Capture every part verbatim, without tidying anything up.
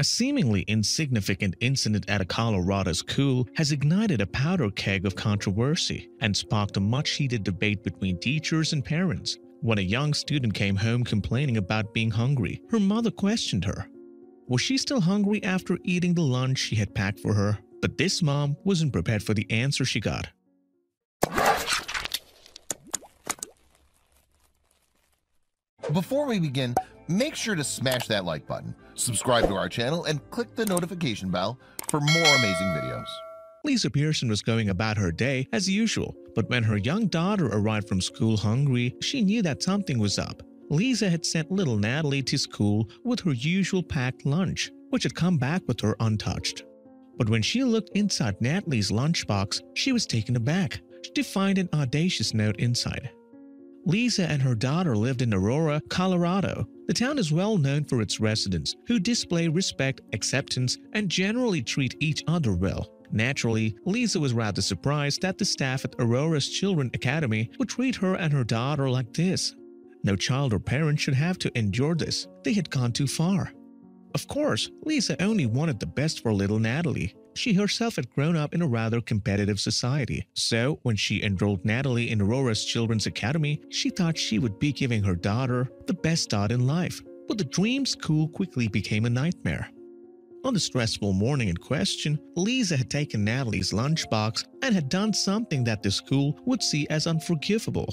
A seemingly insignificant incident at a Colorado school has ignited a powder keg of controversy and sparked a much-heated debate between teachers and parents. When a young student came home complaining about being hungry, her mother questioned her. Was she still hungry after eating the lunch she had packed for her? But this mom wasn't prepared for the answer she got. Before we begin, make sure to smash that like button, subscribe to our channel, and click the notification bell for more amazing videos. Lisa Pearson was going about her day as usual, but when her young daughter arrived from school hungry, she knew that something was up. Lisa had sent little Natalie to school with her usual packed lunch, which had come back with her untouched. But when she looked inside Natalie's lunchbox, she was taken aback to find an audacious note inside. Lisa and her daughter lived in Aurora, Colorado. The town is well known for its residents, who display respect, acceptance, and generally treat each other well. Naturally, Lisa was rather surprised that the staff at Aurora Children's Academy would treat her and her daughter like this. No child or parent should have to endure this. They had gone too far. Of course, Lisa only wanted the best for little Natalie. She herself had grown up in a rather competitive society. So, when she enrolled Natalie in Aurora's Children's Academy, she thought she would be giving her daughter the best start in life. But the dream school quickly became a nightmare. On the stressful morning in question, Lisa had taken Natalie's lunchbox and had done something that the school would see as unforgivable.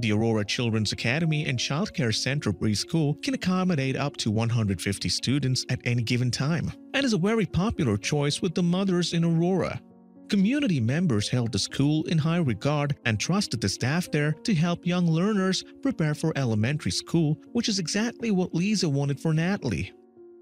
The Aurora Children's Academy and Childcare Center preschool can accommodate up to one hundred fifty students at any given time and is a very popular choice with the mothers in Aurora. Community members held the school in high regard and trusted the staff there to help young learners prepare for elementary school, which is exactly what Lisa wanted for Natalie.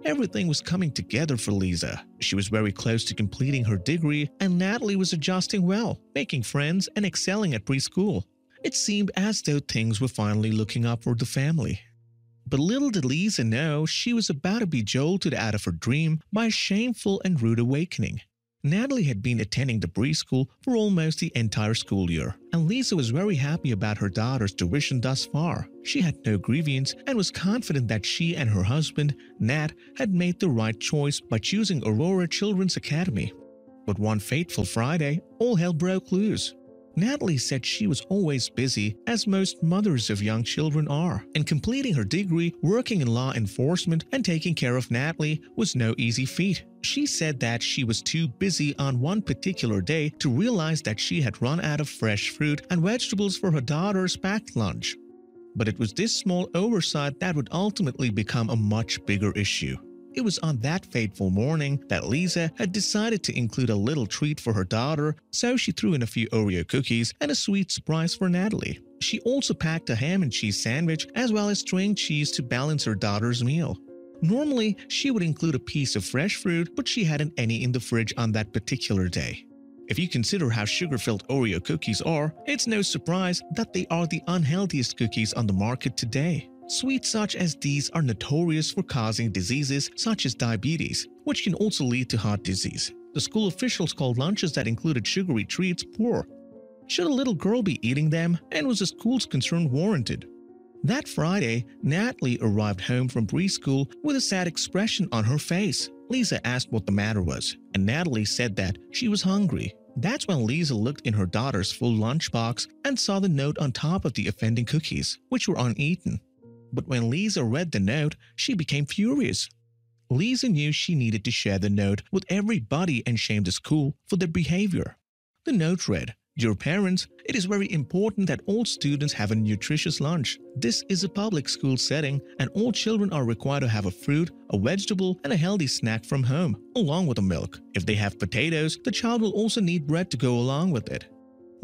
Everything was coming together for Lisa. She was very close to completing her degree, and Natalie was adjusting well, making friends and excelling at preschool. It seemed as though things were finally looking up for the family. But little did Lisa know she was about to be jolted out of her dream by a shameful and rude awakening. Natalie had been attending the preschool for almost the entire school year, and Lisa was very happy about her daughter's tuition thus far. She had no grievance and was confident that she and her husband, Nat, had made the right choice by choosing Aurora Children's Academy. But one fateful Friday, all hell broke loose. Natalie said she was always busy, as most mothers of young children are, and completing her degree, working in law enforcement, and taking care of Natalie was no easy feat. She said that she was too busy on one particular day to realize that she had run out of fresh fruit and vegetables for her daughter's packed lunch. But it was this small oversight that would ultimately become a much bigger issue. It was on that fateful morning that Lisa had decided to include a little treat for her daughter, so she threw in a few Oreo cookies and a sweet surprise for Natalie. She also packed a ham and cheese sandwich as well as string cheese to balance her daughter's meal. Normally, she would include a piece of fresh fruit, but she hadn't any in the fridge on that particular day. If you consider how sugar-filled Oreo cookies are, it's no surprise that they are the unhealthiest cookies on the market today. Sweets such as these are notorious for causing diseases such as diabetes, which can also lead to heart disease. The school officials called lunches that included sugary treats poor. Should a little girl be eating them, and was the school's concern warranted? That Friday, Natalie arrived home from preschool with a sad expression on her face. Lisa asked what the matter was, and Natalie said that she was hungry. That's when Lisa looked in her daughter's full lunchbox and saw the note on top of the offending cookies, which were uneaten. But when Lisa read the note, she became furious. Lisa knew she needed to share the note with everybody and shame the school for their behavior. The note read, "Dear parents, it is very important that all students have a nutritious lunch. This is a public school setting and all children are required to have a fruit, a vegetable, and a healthy snack from home, along with a milk. If they have potatoes, the child will also need bread to go along with it."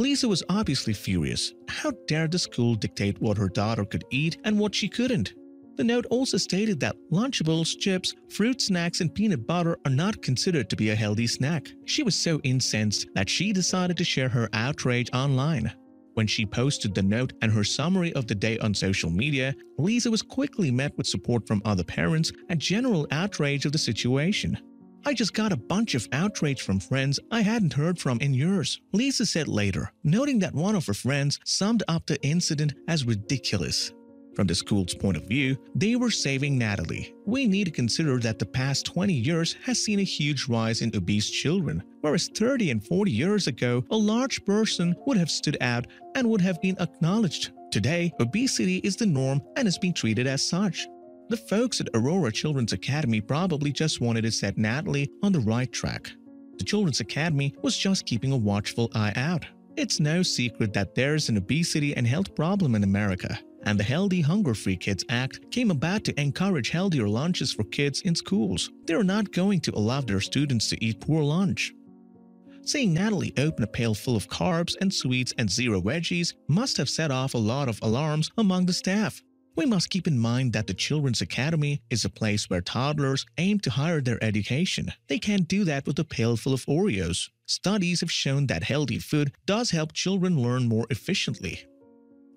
Lisa was obviously furious. How dare the school dictate what her daughter could eat and what she couldn't? The note also stated that Lunchables, chips, fruit snacks, and peanut butter are not considered to be a healthy snack. She was so incensed that she decided to share her outrage online. When she posted the note and her summary of the day on social media, Lisa was quickly met with support from other parents and general outrage of the situation. "I just got a bunch of outrage from friends I hadn't heard from in years," Lisa said later, noting that one of her friends summed up the incident as ridiculous. From the school's point of view, they were saving Natalie. We need to consider that the past twenty years has seen a huge rise in obese children, whereas thirty and forty years ago, a large person would have stood out and would have been acknowledged. Today, obesity is the norm and is being treated as such. The folks at Aurora Children's Academy probably just wanted to set Natalie on the right track. The Children's Academy was just keeping a watchful eye out. It's no secret that there's an obesity and health problem in America, and the Healthy Hunger-Free Kids Act came about to encourage healthier lunches for kids in schools. They're not going to allow their students to eat poor lunch. Seeing Natalie open a pail full of carbs and sweets and zero veggies must have set off a lot of alarms among the staff. We must keep in mind that the Children's Academy is a place where toddlers aim to higher their education. They can't do that with a pail full of Oreos. Studies have shown that healthy food does help children learn more efficiently.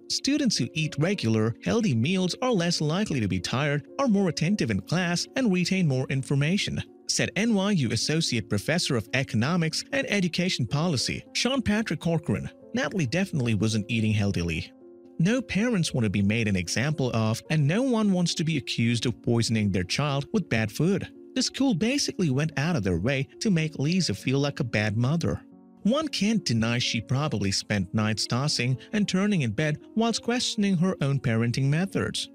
Students who eat regular, healthy meals are less likely to be tired, are more attentive in class, and retain more information, said N Y U Associate Professor of Economics and Education Policy, Sean Patrick Corcoran. Natalie definitely wasn't eating healthily. No parents want to be made an example of, and no one wants to be accused of poisoning their child with bad food. The school basically went out of their way to make Lisa feel like a bad mother. One can't deny she probably spent nights tossing and turning in bed whilst questioning her own parenting methods.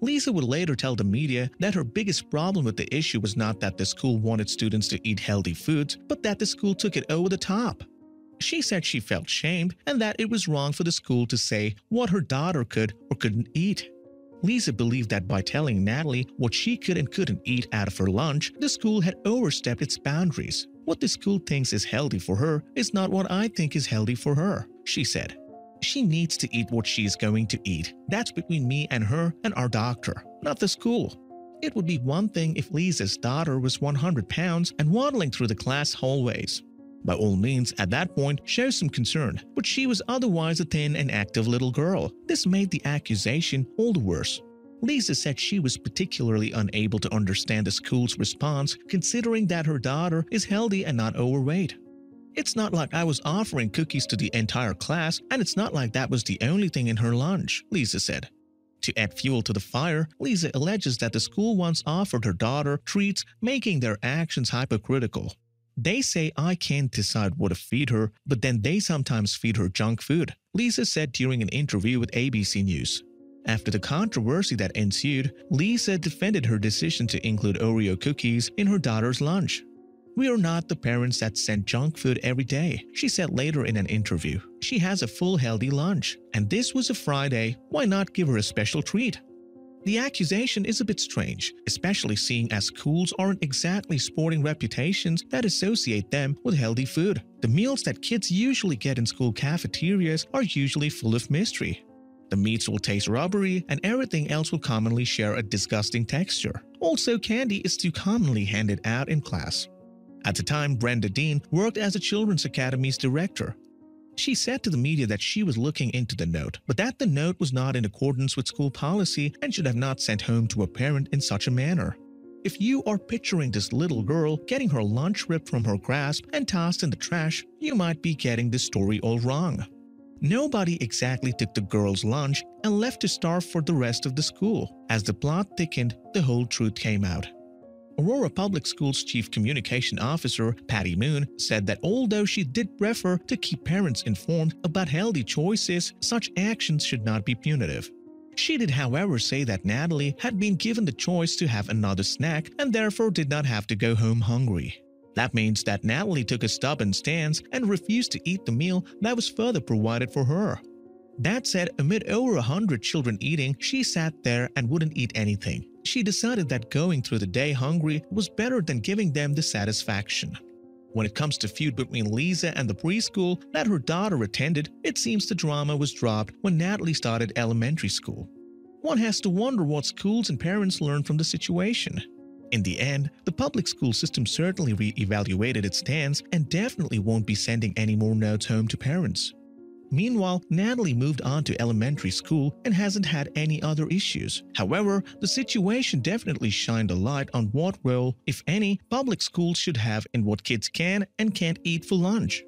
Lisa would later tell the media that her biggest problem with the issue was not that the school wanted students to eat healthy foods, but that the school took it over the top. She said she felt shamed and that it was wrong for the school to say what her daughter could or couldn't eat. Lisa believed that by telling Natalie what she could and couldn't eat out of her lunch, the school had overstepped its boundaries. What the school thinks is healthy for her is not what I think is healthy for her, she said. She needs to eat what she's going to eat. That's between me and her and our doctor, not the school. It would be one thing if Lisa's daughter was one hundred pounds and waddling through the class hallways. By all means, at that point, show some concern, but she was otherwise a thin and active little girl. This made the accusation all the worse. Lisa said she was particularly unable to understand the school's response, considering that her daughter is healthy and not overweight. It's not like I was offering cookies to the entire class, and it's not like that was the only thing in her lunch, Lisa said. To add fuel to the fire, Lisa alleges that the school once offered her daughter treats, making their actions hypocritical. They say I can't decide what to feed her, but then they sometimes feed her junk food, Lisa said during an interview with A B C News. After the controversy that ensued, Lisa defended her decision to include Oreo cookies in her daughter's lunch. We are not the parents that send junk food every day, she said later in an interview. She has a full healthy lunch, and this was a Friday. Why not give her a special treat? The accusation is a bit strange, especially seeing as schools aren't exactly sporting reputations that associate them with healthy food. The meals that kids usually get in school cafeterias are usually full of mystery. The meats will taste rubbery, and everything else will commonly share a disgusting texture. Also, candy is too commonly handed out in class. At the time, Brenda Dean worked as a Children's Academy's director. She said to the media that she was looking into the note, but that the note was not in accordance with school policy and should have not sent home to a parent in such a manner. If you are picturing this little girl getting her lunch ripped from her grasp and tossed in the trash, you might be getting this story all wrong. Nobody exactly took the girl's lunch and left to starve for the rest of the school. As the plot thickened, the whole truth came out. Aurora Public Schools Chief Communication Officer Patty Moon said that although she did prefer to keep parents informed about healthy choices, such actions should not be punitive. She did, however, say that Natalie had been given the choice to have another snack and therefore did not have to go home hungry. That means that Natalie took a stubborn stance and refused to eat the meal that was further provided for her. That said, amid over one hundred children eating, she sat there and wouldn't eat anything. She decided that going through the day hungry was better than giving them the satisfaction. When it comes to feud between Lisa and the preschool that her daughter attended, it seems the drama was dropped when Natalie started elementary school. One has to wonder what schools and parents learn from the situation. In the end, the public school system certainly re-evaluated its stance and definitely won't be sending any more notes home to parents. Meanwhile, Natalie moved on to elementary school and hasn't had any other issues. However, the situation definitely shined a light on what role, if any, public schools should have in what kids can and can't eat for lunch.